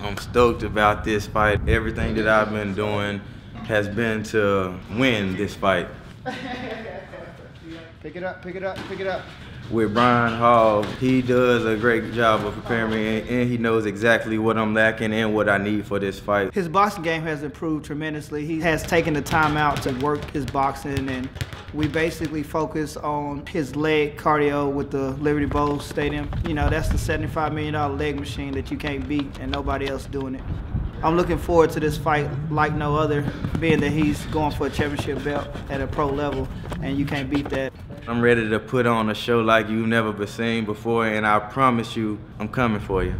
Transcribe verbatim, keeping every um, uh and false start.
I'm stoked about this fight. Everything that I've been doing has been to win this fight. Pick it up, pick it up, pick it up. With Brian Hall, he does a great job of preparing me, and, and he knows exactly what I'm lacking and what I need for this fight. His boxing game has improved tremendously. He has taken the time out to work his boxing, and we basically focus on his leg cardio with the Liberty Bowl Stadium. You know, that's the seventy-five million dollar leg machine that you can't beat, and nobody else doing it. I'm looking forward to this fight like no other, being that he's going for a championship belt at a pro level, and you can't beat that. I'm ready to put on a show like you've never been seen before, and I promise you, I'm coming for you.